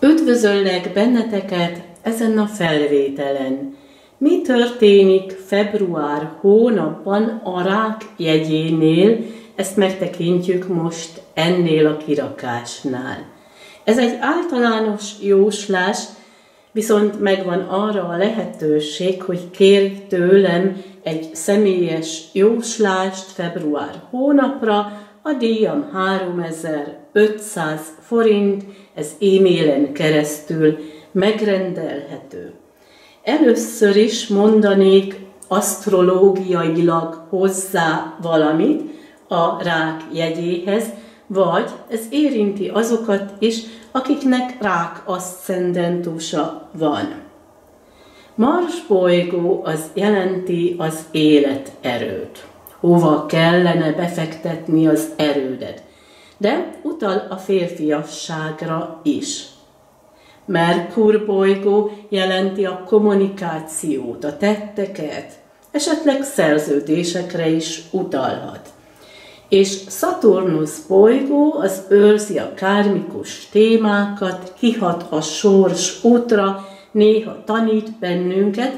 Üdvözöllek benneteket ezen a felvételen. Mi történik február hónapban a rák jegyénél? Ezt megtekintjük most ennél a kirakásnál. Ez egy általános jóslás, viszont megvan arra a lehetőség, hogy kérj tőlem egy személyes jóslást február hónapra. A díjam 3500 forint, ez e-mailen keresztül megrendelhető. Először is mondanék asztrológiailag hozzá valamit a rák jegyéhez, vagy ez érinti azokat is, akiknek rák aszcendentusa van. Mars bolygó az jelenti az életerőt. Hova kellene befektetni az erődet, de utal a férfiasságra is. Merkur bolygó jelenti a kommunikációt, a tetteket, esetleg szerződésekre is utalhat. És Szaturnusz bolygó az őrzi a kármikus témákat, kihat a sors útra, néha tanít bennünket.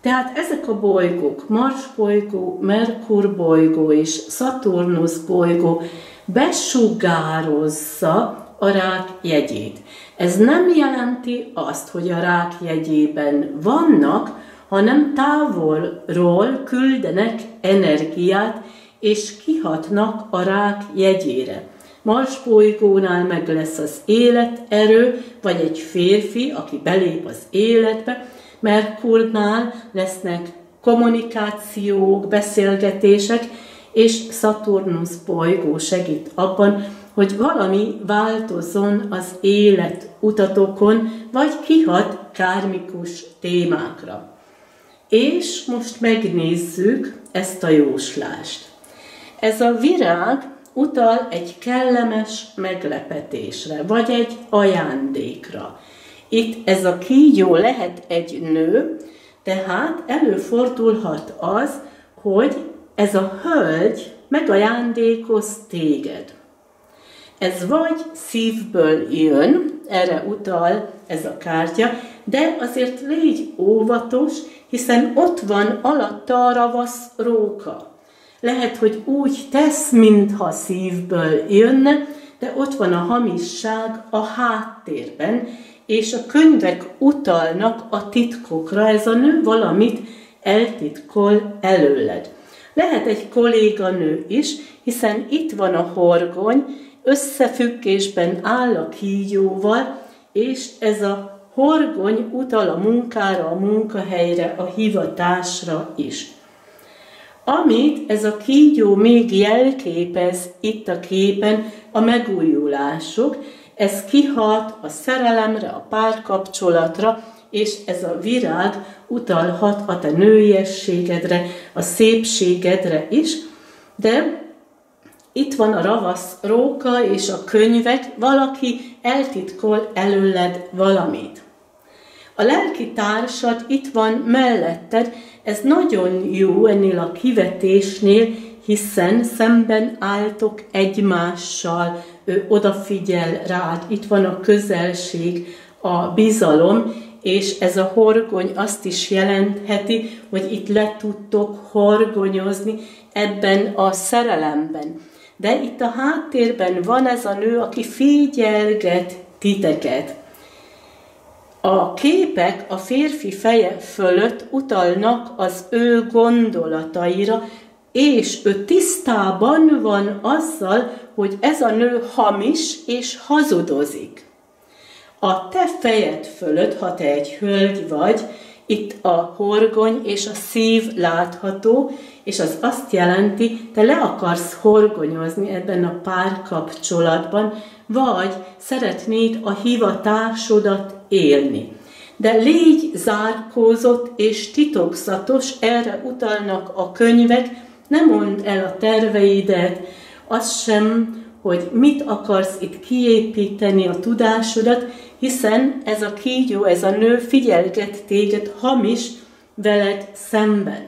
Tehát ezek a bolygók, Mars bolygó, Merkur bolygó és Szaturnusz bolygó besugározza a rák jegyét. Ez nem jelenti azt, hogy a rák jegyében vannak, hanem távolról küldenek energiát, és kihatnak a rák jegyére. Mars bolygónál meg lesz az életerő, vagy egy férfi, aki belép az életbe. Merkurnál lesznek kommunikációk, beszélgetések, és Szaturnusz bolygó segít abban, hogy valami változzon az élet utatokon, vagy kihat kármikus témákra. És most megnézzük ezt a jóslást. Ez a virág utal egy kellemes meglepetésre, vagy egy ajándékra. Itt ez a kígyó lehet egy nő, tehát előfordulhat az, hogy ez a hölgy megajándékoz téged. Ez vagy szívből jön, erre utal ez a kártya, de azért légy óvatos, hiszen ott van alatta a ravasz róka. Lehet, hogy úgy tesz, mintha szívből jönne, de ott van a hamisság a háttérben, és a könyvek utalnak a titkokra. Ez a nő valamit eltitkol előled. Lehet egy kolléganő is, hiszen itt van a horgony, összefüggésben áll a kígyóval, és ez a horgony utal a munkára, a munkahelyre, a hivatásra is. Amit ez a kígyó még jelképez itt a képen, a megújulások, ez kihat a szerelemre, a párkapcsolatra, és ez a virág utalhat a te nőiességedre, a szépségedre is, de itt van a ravasz róka és a könyvek, valaki eltitkol előled valamit. A lelki társad itt van melletted, ez nagyon jó ennél a kivetésnél, hiszen szemben álltok egymással, ő odafigyel rád, itt van a közelség, a bizalom, és ez a horgony azt is jelentheti, hogy itt le tudtok horgonyozni ebben a szerelemben. De itt a háttérben van ez a nő, aki figyelget titeket. A képek a férfi feje fölött utalnak az ő gondolataira, és ő tisztában van azzal, hogy ez a nő hamis és hazudozik. A te fejed fölött, ha te egy hölgy vagy, itt a horgony és a szív látható, és az azt jelenti, te le akarsz horgonyozni ebben a párkapcsolatban, vagy szeretnéd a hivatásodat élni. De légy zárkózott és titokzatos, erre utalnak a könyvek, ne mondd el a terveidet, azt sem, hogy mit akarsz itt kiépíteni a tudásodat, hiszen ez a kígyó, ez a nő figyelget téged hamis veled szemben.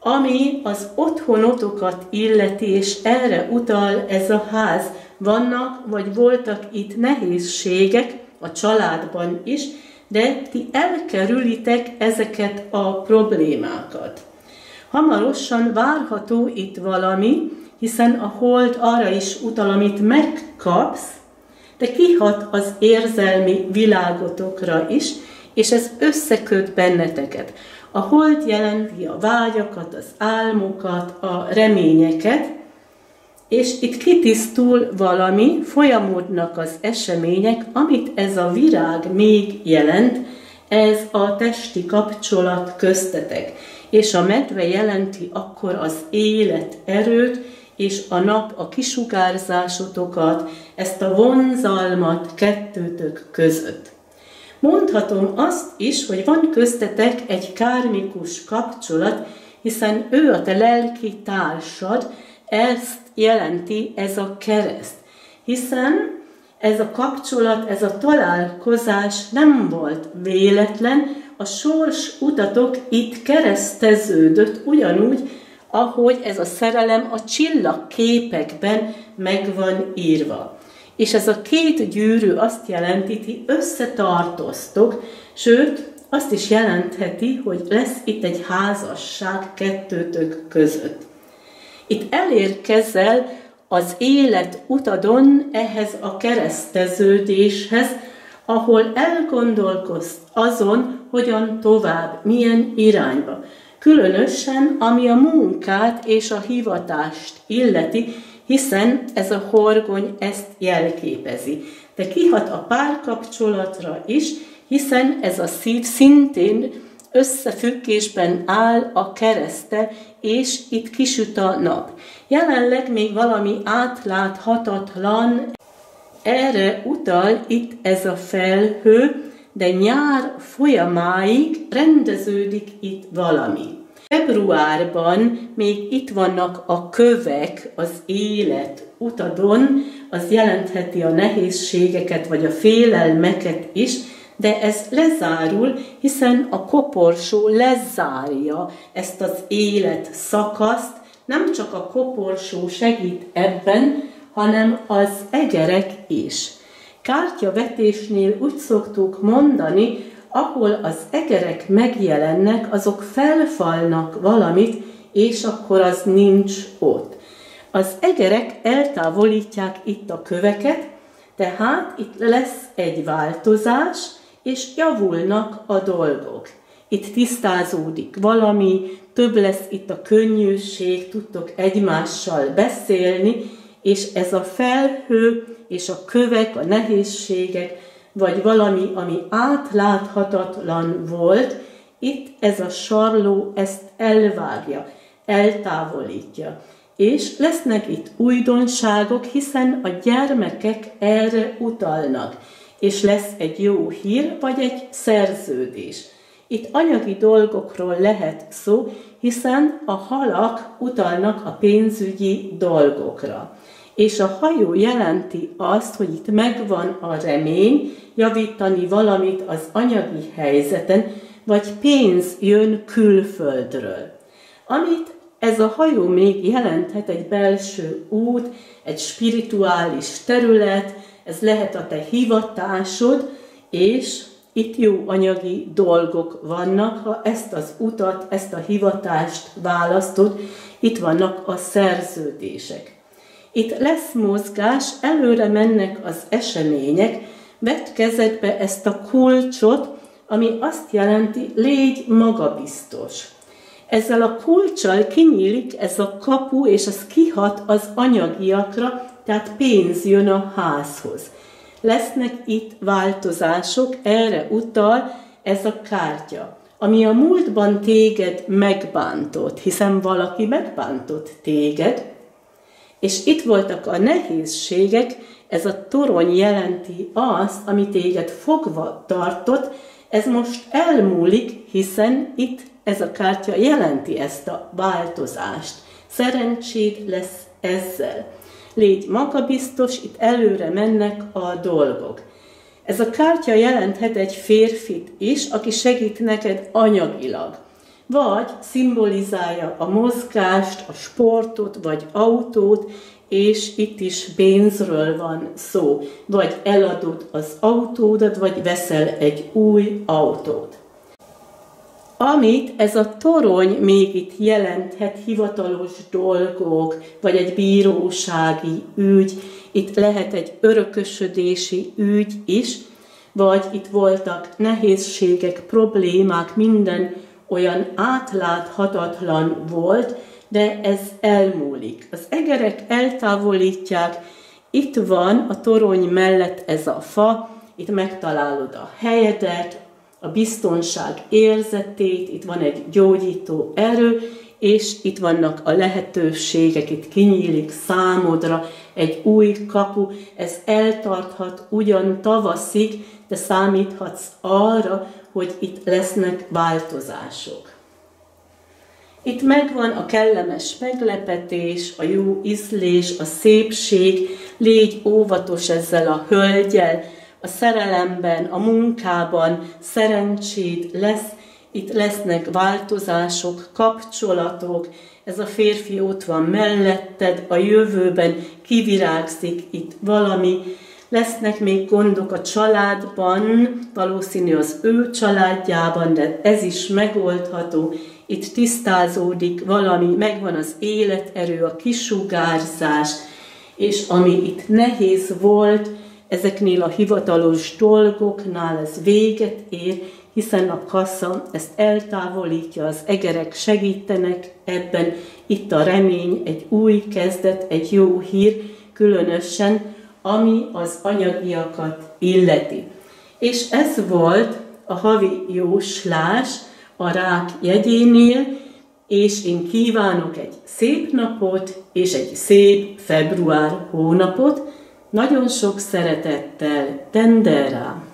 Ami az otthonotokat illeti, és erre utal ez a ház, vannak vagy voltak itt nehézségek, a családban is, de ti elkerülitek ezeket a problémákat. Hamarosan várható itt valami, hiszen a hold arra is utal, amit megkapsz, de kihat az érzelmi világotokra is, és ez összeköt benneteket. A hold jelenti a vágyakat, az álmokat, a reményeket, és itt kitisztul valami, folyamodnak az események, amit ez a virág még jelent, ez a testi kapcsolat köztetek. És a medve jelenti akkor az élet erőt, és a nap a kisugárzásotokat, ezt a vonzalmat kettőtök között. Mondhatom azt is, hogy van köztetek egy kármikus kapcsolat, hiszen ő a te lelki társad, ezt jelenti ez a kereszt. Hiszen ez a kapcsolat, ez a találkozás nem volt véletlen, a sors utatok itt kereszteződött ugyanúgy, ahogy ez a szerelem a csillagképekben meg van írva. És ez a két gyűrű azt jelenti, ti összetartoztok, sőt, azt is jelentheti, hogy lesz itt egy házasság kettőtök között. Itt elérkezel az élet utadon ehhez a kereszteződéshez, ahol elgondolkozz azon, hogyan tovább, milyen irányba. Különösen, ami a munkát és a hivatást illeti, hiszen ez a horgony ezt jelképezi. De kihat a párkapcsolatra is, hiszen ez a szív szintén összefüggésben áll a kereszte, és itt kisüt a nap. Jelenleg még valami átláthatatlan, erre utal itt ez a felhő, de nyár folyamáig rendeződik itt valami. Februárban még itt vannak a kövek az élet utadon, az jelentheti a nehézségeket vagy a félelmeket is, de ez lezárul, hiszen a koporsó lezárja ezt az élet szakaszt, nem csak a koporsó segít ebben, hanem az egerek is. Kártyavetésnél úgy szoktuk mondani, ahol az egerek megjelennek, azok felfalnak valamit, és akkor az nincs ott. Az egerek eltávolítják itt a köveket, tehát itt lesz egy változás, és javulnak a dolgok. Itt tisztázódik valami, több lesz itt a könnyűség, tudtok egymással beszélni, és ez a felhő és a kövek, a nehézségek, vagy valami, ami átláthatatlan volt, itt ez a sarló ezt elvágja, eltávolítja. És lesznek itt újdonságok, hiszen a gyermekek erre utalnak, és lesz egy jó hír, vagy egy szerződés. Itt anyagi dolgokról lehet szó, hiszen a halak utalnak a pénzügyi dolgokra. És a hajó jelenti azt, hogy itt megvan a remény javítani valamit az anyagi helyzeten, vagy pénz jön külföldről. Amit ez a hajó még jelenthet, egy belső út, egy spirituális terület, ez lehet a te hivatásod, és itt jó anyagi dolgok vannak, ha ezt az utat, ezt a hivatást választod, itt vannak a szerződések. Itt lesz mozgás, előre mennek az események, vedd kezedbe ezt a kulcsot, ami azt jelenti, légy magabiztos. Ezzel a kulccsal kinyílik ez a kapu, és ez kihat az anyagiakra, tehát pénz jön a házhoz. Lesznek itt változások, erre utal ez a kártya, ami a múltban téged megbántott, hiszen valaki megbántott téged, és itt voltak a nehézségek, ez a torony jelenti azt, ami téged fogva tartott, ez most elmúlik, hiszen itt ez a kártya jelenti ezt a változást. Szerencséd lesz ezzel. Légy magabiztos, itt előre mennek a dolgok. Ez a kártya jelenthet egy férfit is, aki segít neked anyagilag. Vagy szimbolizálja a mozgást, a sportot, vagy autót, és itt is pénzről van szó. Vagy eladod az autódat, vagy veszel egy új autót. Amit ez a torony még itt jelenthet, hivatalos dolgok, vagy egy bírósági ügy, itt lehet egy örökösödési ügy is, vagy itt voltak nehézségek, problémák, minden olyan átláthatatlan volt, de ez elmúlik. Az egerek eltávolítják, itt van a torony mellett ez a fa, itt megtalálod a helyedet, a biztonság érzetét, itt van egy gyógyító erő, és itt vannak a lehetőségek, itt kinyílik számodra egy új kapu, ez eltarthat ugyan tavaszig, de számíthatsz arra, hogy itt lesznek változások. Itt megvan a kellemes meglepetés, a jó ízlés, a szépség, légy óvatos ezzel a hölgyel, a szerelemben, a munkában szerencséd lesz, itt lesznek változások, kapcsolatok, ez a férfi ott van melletted, a jövőben kivirágzik itt valami, lesznek még gondok a családban, valószínű az ő családjában, de ez is megoldható, itt tisztázódik valami, megvan az életerő, a kisugárzás, és ami itt nehéz volt, ezeknél a hivatalos dolgoknál ez véget ér, hiszen a kassa ezt eltávolítja, az egerek segítenek ebben, itt a remény, egy új kezdet, egy jó hír, különösen, ami az anyagiakat illeti. És ez volt a havi jóslás a rák jegyénél, és én kívánok egy szép napot, és egy szép február hónapot, nagyon sok szeretettel, Dendera!